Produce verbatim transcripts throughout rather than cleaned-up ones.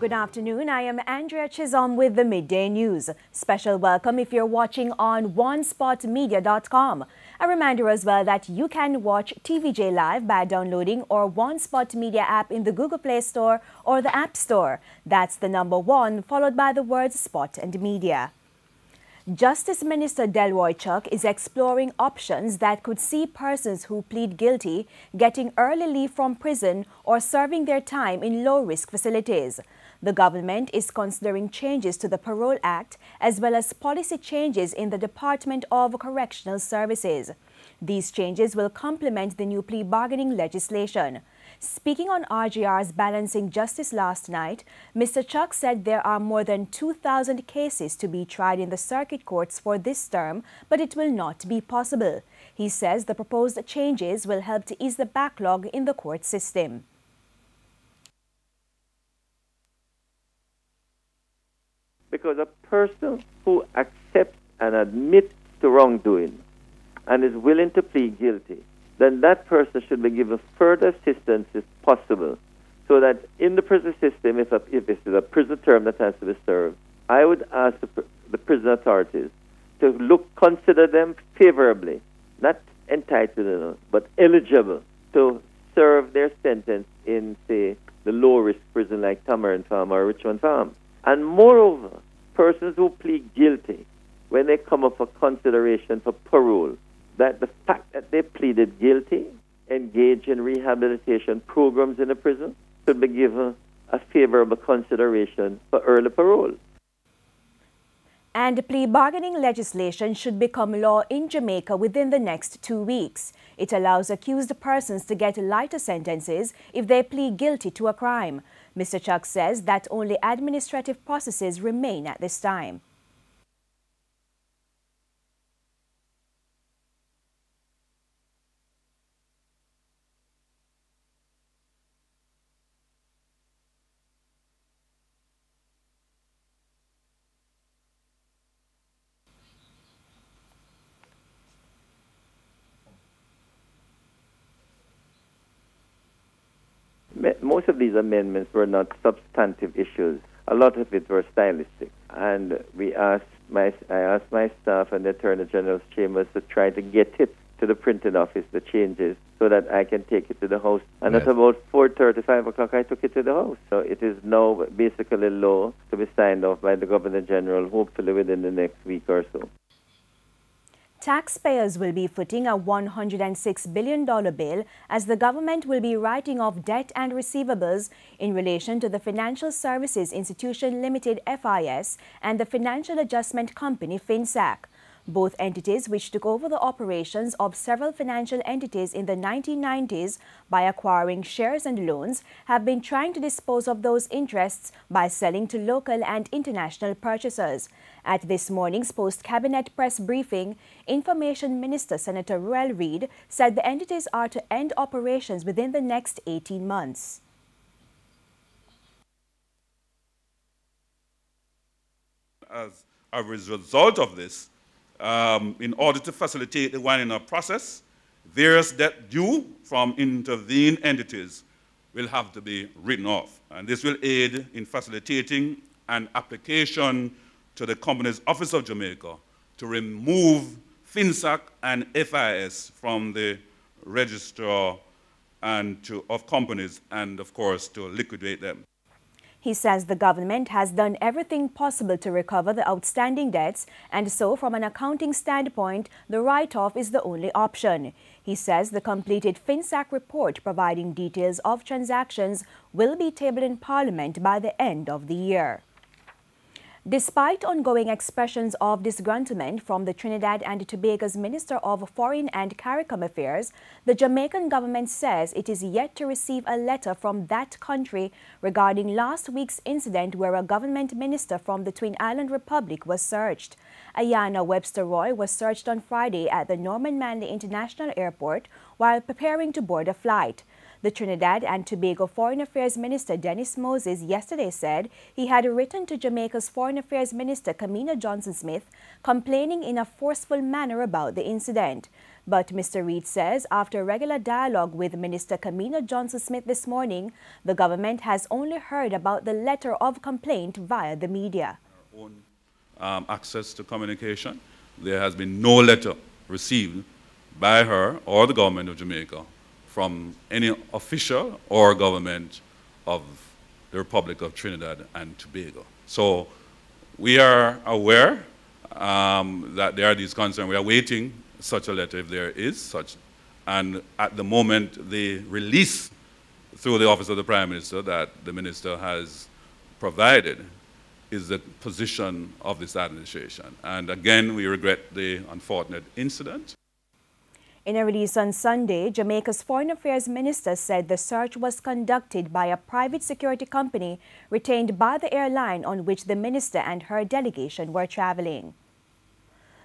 Good afternoon. I am Andrea Chisholm with the Midday News. Special welcome if you're watching on one spot media dot com. A reminder as well that you can watch T V J Live by downloading our OneSpot Media app in the Google Play Store or the App Store. That's the number one followed by the words spot and media. Justice Minister Delroy Chuck is exploring options that could see persons who plead guilty getting early leave from prison or serving their time in low-risk facilities. The government is considering changes to the Parole Act as well as policy changes in the Department of Correctional Services. These changes will complement the new plea bargaining legislation. Speaking on R G R's Balancing Justice last night, Mister Chuck said there are more than two thousand cases to be tried in the circuit courts for this term, but it will not be possible. He says the proposed changes will help to ease the backlog in the court system. Because a person who accepts and admits to wrongdoing and is willing to plead guilty, then that person should be given further assistance if possible, so that in the prison system, if, a, if this is a prison term that has to be served, I would ask the, the prison authorities to look, consider them favorably, not entitled, but eligible to serve their sentence in, say, the low-risk prison like Tamarind Farm or Richmond Farm. And moreover, persons who plead guilty, when they come up for consideration for parole, that the fact that they pleaded guilty, engage in rehabilitation programs in the prison, should be given a favorable consideration for early parole. And plea bargaining legislation should become law in Jamaica within the next two weeks. It allows accused persons to get lighter sentences if they plead guilty to a crime. Mister Chuck says that only administrative processes remain at this time. Most of these amendments were not substantive issues. A lot of it were stylistic. And we asked my, I asked my staff and the Attorney General's chambers to try to get it to the printing office, the changes, so that I can take it to the House. And yes, at about four thirty, five o'clock, I took it to the House. So it is now basically law to be signed off by the Governor General, hopefully within the next week or so. Taxpayers will be footing a one hundred six billion dollar bill as the government will be writing off debt and receivables in relation to the Financial Services Institution Limited F I S and the Financial Adjustment Company FinSac. Both entities, which took over the operations of several financial entities in the nineteen nineties by acquiring shares and loans, have been trying to dispose of those interests by selling to local and international purchasers. At this morning's post-cabinet press briefing, Information Minister Senator Ruel Reid said the entities are to end operations within the next eighteen months. As a result of this, Um, in order to facilitate the winding up process, various debt due from intervened entities will have to be written off. And this will aid in facilitating an application to the Companies Office of Jamaica to remove FinSac and F I S from the register and to, of companies and, of course, to liquidate them. He says the government has done everything possible to recover the outstanding debts, and so from an accounting standpoint, the write-off is the only option. He says the completed FinSac report providing details of transactions will be tabled in Parliament by the end of the year. Despite ongoing expressions of disgruntlement from the Trinidad and Tobago's Minister of Foreign and CARICOM Affairs, the Jamaican government says it is yet to receive a letter from that country regarding last week's incident where a government minister from the Twin Island Republic was searched. Ayana Webster Roy was searched on Friday at the Norman Manley International Airport while preparing to board a flight. The Trinidad and Tobago Foreign Affairs Minister Dennis Moses yesterday said he had written to Jamaica's Foreign Affairs Minister Kamina Johnson-Smith complaining in a forceful manner about the incident. But Mister Reid says after a regular dialogue with Minister Kamina Johnson-Smith this morning, the government has only heard about the letter of complaint via the media. Our own um, access to communication, there has been no letter received by her or the government of Jamaica from any official or government of the Republic of Trinidad and Tobago. So we are aware um, that there are these concerns. We are waiting such a letter if there is such. And at the moment, the release through the Office of the Prime Minister that the minister has provided is the position of this administration. And again, we regret the unfortunate incident. In a release on Sunday, Jamaica's Foreign Affairs Minister said the search was conducted by a private security company retained by the airline on which the minister and her delegation were traveling.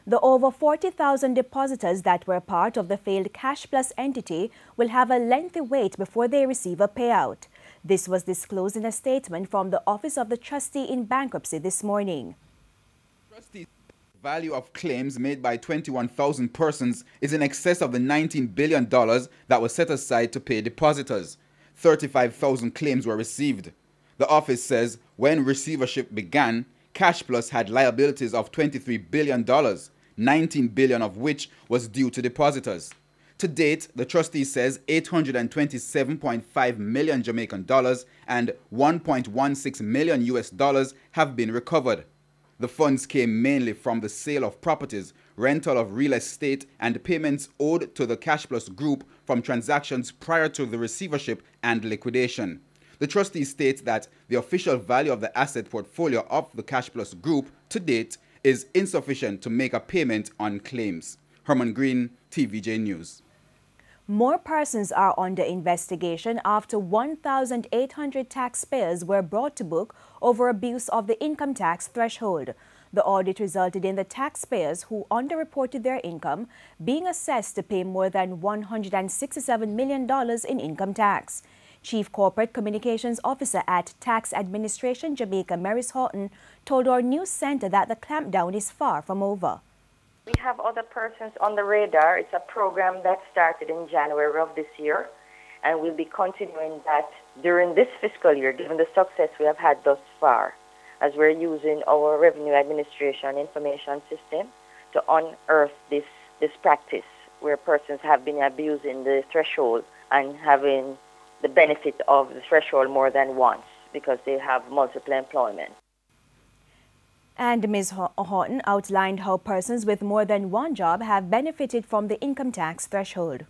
The over forty thousand depositors that were part of the failed Cash Plus entity will have a lengthy wait before they receive a payout. This was disclosed in a statement from the Office of the Trustee in Bankruptcy this morning. Trustees. Value of claims made by twenty-one thousand persons is in excess of the nineteen billion dollars that was set aside to pay depositors. thirty-five thousand claims were received. The office says when receivership began, Cash Plus had liabilities of twenty-three billion dollars, nineteen billion dollars of which was due to depositors. To date, the trustee says eight hundred twenty-seven point five million Jamaican dollars and one point one six million U S dollars have been recovered. The funds came mainly from the sale of properties, rental of real estate, and payments owed to the Cash Plus Group from transactions prior to the receivership and liquidation. The trustee states that the official value of the asset portfolio of the Cash Plus Group to date is insufficient to make a payment on claims. Herman Green, T V J News. More persons are under investigation after one thousand eight hundred taxpayers were brought to book over abuse of the income tax threshold. The audit resulted in the taxpayers who underreported their income being assessed to pay more than one hundred sixty-seven million dollars in income tax. Chief Corporate Communications Officer at Tax Administration Jamaica, Maris Horton, told our news center that the clampdown is far from over. We have other persons on the radar. It's a program that started in January of this year, and we'll be continuing that during this fiscal year, given the success we have had thus far, as we're using our Revenue Administration Information System to unearth this, this practice where persons have been abusing the threshold and having the benefit of the threshold more than once because they have multiple employment. And Miz Horton outlined how persons with more than one job have benefited from the income tax threshold.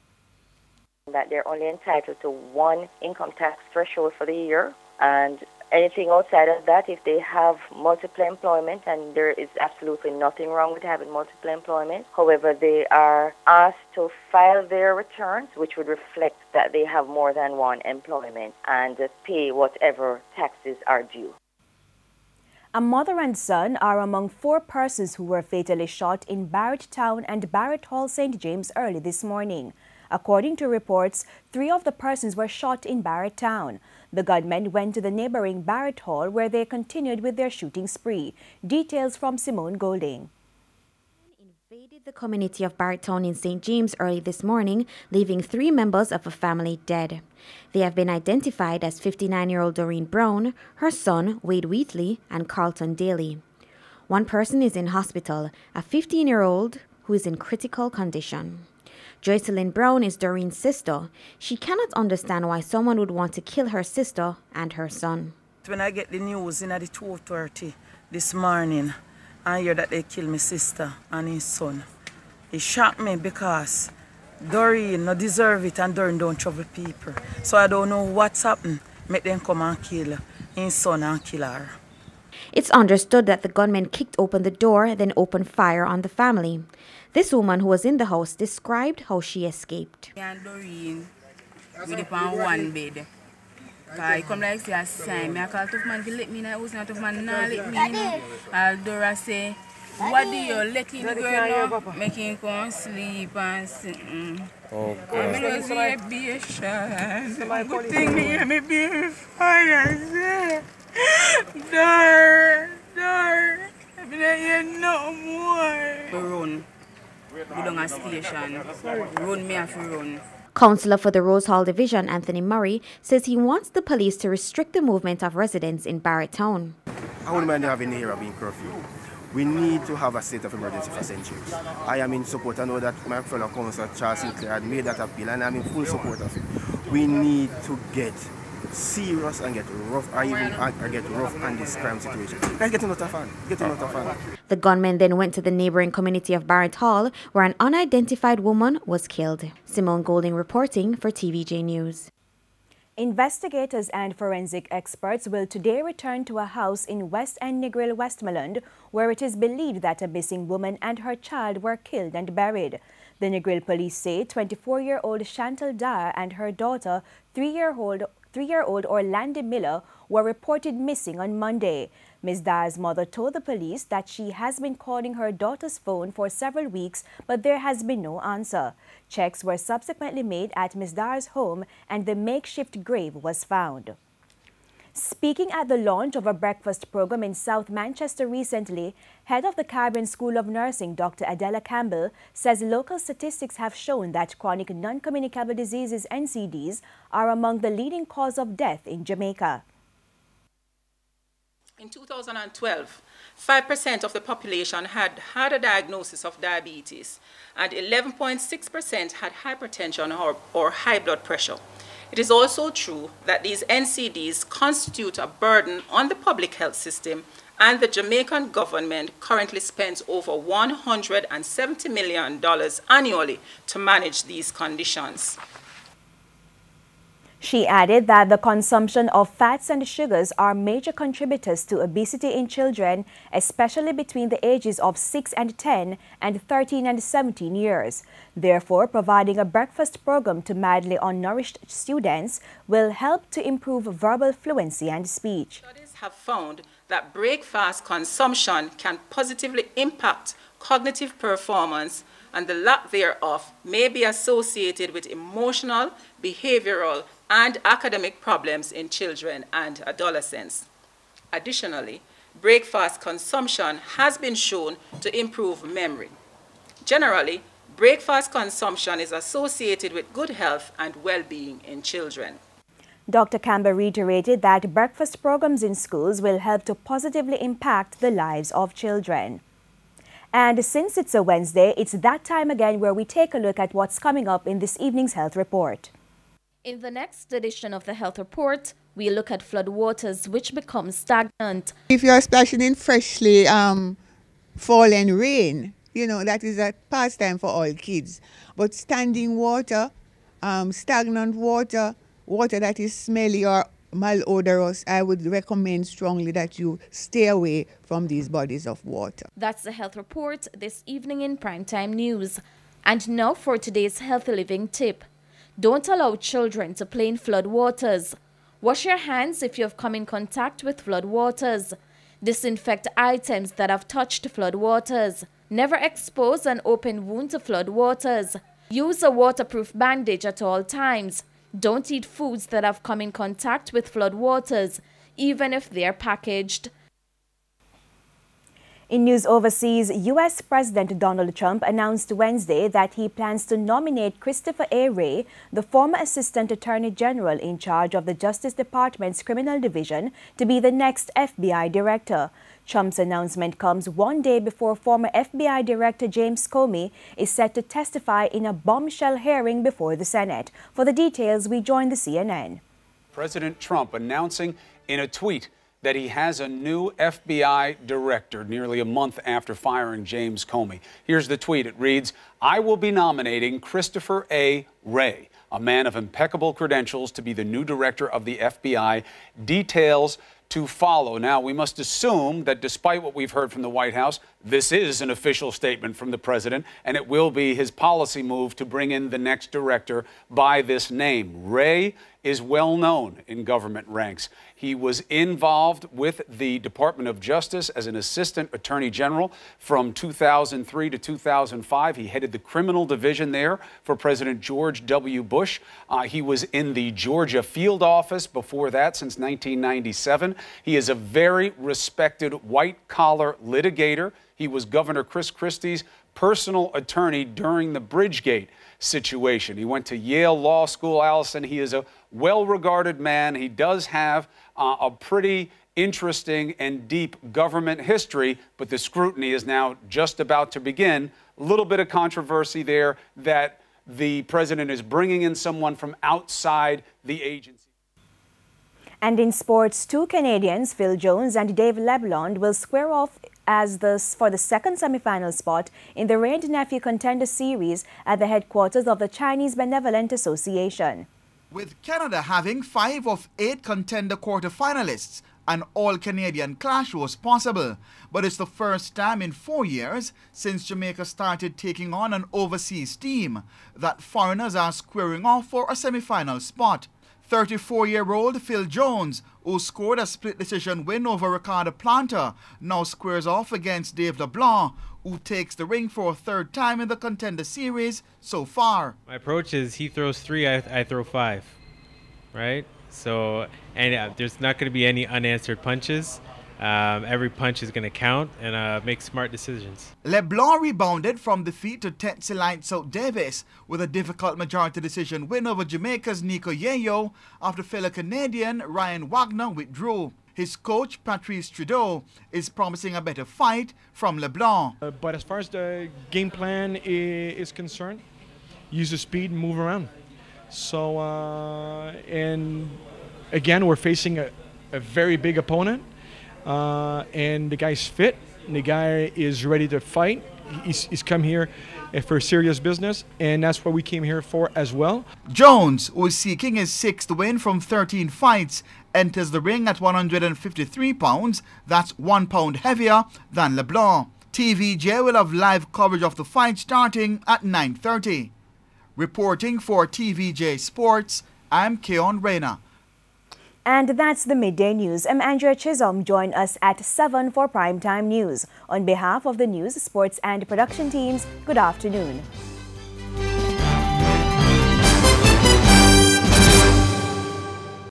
That they're only entitled to one income tax threshold for the year, and anything outside of that, if they have multiple employment, and there is absolutely nothing wrong with having multiple employment. However, they are asked to file their returns, which would reflect that they have more than one employment, and pay whatever taxes are due. A mother and son are among four persons who were fatally shot in Barrett Town and Barrett Hall, Saint James early this morning. According to reports, three of the persons were shot in Barrett Town. The gunmen went to the neighboring Barrett Hall where they continued with their shooting spree. Details from Simone Golding. Invaded the community of Barrett Town in Saint James early this morning, leaving three members of a family dead. They have been identified as fifty-nine-year-old Doreen Brown, her son Wade Wheatley, and Carlton Daly. One person is in hospital, a fifteen-year-old who is in critical condition. Joycelyn Brown is Doreen's sister. She cannot understand why someone would want to kill her sister and her son. When I get the news in at the two thirty this morning, I hear that they killed my sister and his son. It shocked me because Doreen no deserve it and Doreen don't trouble people. So I don't know what's happened. Make them come and kill his son and kill her. It's understood that the gunmen kicked open the door, then opened fire on the family. This woman who was in the house described how she escaped. Me and Doreen, we sleep on one bed. I come like say a sign. I call tough man to let me in the house, and tough man not let me in. Aldora say, What do you let him go now? Make him come sleep and sit. Oh, God. Because he be a child. Good thing me be a father. Dar, dar. I don't hear no more. Run. We don't have station. Run, me have to run. Councillor for the Rose Hall Division, Anthony Murray, says he wants the police to restrict the movement of residents in Barrett Town. I wouldn't mind having the area being curfew. We need to have a state of emergency for Saint James. I am in support. I know that my fellow councillor Charles Sinclair had made that appeal, and I'm in full support of it. We need to get serious and get rough, or even or get rough on this crime situation. Let's get another fan. Get another fan. The gunmen then went to the neighbouring community of Barrett Hall, where an unidentified woman was killed. Simone Golding reporting for T V J News. Investigators and forensic experts will today return to a house in West End Negril, Westmoreland, where it is believed that a missing woman and her child were killed and buried. The Negril police say twenty-four-year-old Chantal Dyer and her daughter, three-year-old three-year-old Orlando Miller, were reported missing on Monday. Miz Dyer's mother told the police that she has been calling her daughter's phone for several weeks, but there has been no answer. Checks were subsequently made at Miz Dyer's home and the makeshift grave was found. Speaking at the launch of a breakfast program in South Manchester recently, head of the Caribbean School of Nursing, Doctor Adela Campbell, says local statistics have shown that chronic non-communicable diseases, N C Ds, are among the leading cause of death in Jamaica. In two thousand twelve, five percent of the population had had a diagnosis of diabetes, and eleven point six percent had hypertension or, or high blood pressure. It is also true that these N C Ds constitute a burden on the public health system, and the Jamaican government currently spends over one hundred seventy million dollars annually to manage these conditions. She added that the consumption of fats and sugars are major contributors to obesity in children, especially between the ages of six and ten and thirteen and seventeen years. Therefore, providing a breakfast program to madly unnourished students will help to improve verbal fluency and speech. Studies have found that breakfast consumption can positively impact cognitive performance, and the lack thereof may be associated with emotional, behavioral, and academic problems in children and adolescents. Additionally, breakfast consumption has been shown to improve memory. Generally, breakfast consumption is associated with good health and well-being in children. Doctor Campbell reiterated that breakfast programs in schools will help to positively impact the lives of children. And since it's a Wednesday, it's that time again where we take a look at what's coming up in this evening's Health Report. In the next edition of the Health Report, we look at floodwaters which become stagnant. If you're splashing in freshly um, fallen rain, you know, that is a pastime for all kids. But standing water, um, stagnant water, water that is smelly or malodorous, I would recommend strongly that you stay away from these bodies of water. That's the Health Report this evening in Primetime News. And now for today's healthy living tip. Don't allow children to play in flood waters. Wash your hands if you have come in contact with flood waters. Disinfect items that have touched flood waters. Never expose an open wound to flood waters. Use a waterproof bandage at all times. Don't eat foods that have come in contact with flood waters, even if they are packaged. In news overseas, U S President Donald Trump announced Wednesday that he plans to nominate Christopher A. Wray, the former Assistant Attorney General in charge of the Justice Department's Criminal Division, to be the next F B I director. Trump's announcement comes one day before former F B I Director James Comey is set to testify in a bombshell hearing before the Senate. For the details, we join the C N N. President Trump announcing in a tweet that he has a new F B I director nearly a month after firing James Comey. Here's the tweet. It reads, "I will be nominating Christopher A. Wray, a man of impeccable credentials, to be the new director of the F B I. Details to follow." Now, we must assume that despite what we've heard from the White House, this is an official statement from the president, and it will be his policy move to bring in the next director by this name. Wray is well known in government ranks. He was involved with the Department of Justice as an assistant attorney general from two thousand three to two thousand five. He headed the criminal division there for President George W. Bush. Uh, he was in the Georgia field office before that since nineteen ninety-seven. He is a very respected white-collar litigator. He was Governor Chris Christie's personal attorney during the Bridgegate situation. He went to Yale Law School, Allison. He is a well-regarded man. He does have uh, a pretty interesting and deep government history, but the scrutiny is now just about to begin. A little bit of controversy there that the president is bringing in someone from outside the agency. And in sports, two Canadians, Phil Jones and Dave LeBlanc, will square off as the, for the second semifinal spot in the Reid-Nephew Contender Series at the headquarters of the Chinese Benevolent Association. With Canada having five of eight contender quarterfinalists, an all-Canadian clash was possible, but it's the first time in four years since Jamaica started taking on an overseas team that foreigners are squaring off for a semifinal spot. thirty-four-year-old Phil Jones, who scored a split decision win over Ricardo Planta, now squares off against Dave LeBlanc, who takes the ring for a third time in the Contender Series so far. My approach is he throws three, I, I throw five, right? So, and uh, there's not going to be any unanswered punches. Um, every punch is going to count and uh, make smart decisions. LeBlanc rebounded from defeat to Tetsilite South Davis with a difficult majority decision win over Jamaica's Nico Yeyo after fellow Canadian Ryan Wagner withdrew. His coach, Patrice Trudeau, is promising a better fight from LeBlanc. Uh, but as far as the game plan is concerned, use the speed and move around. So, uh, and again, we're facing a, a very big opponent. Uh, and the guy's fit, and the guy is ready to fight. He's, he's come here for serious business, and that's what we came here for as well. Jones, who is seeking his sixth win from thirteen fights, enters the ring at one hundred fifty-three pounds. That's one pound heavier than LeBlanc. T V J will have live coverage of the fight starting at nine thirty. Reporting for T V J Sports, I'm Keon Reyna. And that's the midday news. I'm Andrea Chisholm. Join us at seven for primetime news. On behalf of the news, sports and production teams, good afternoon.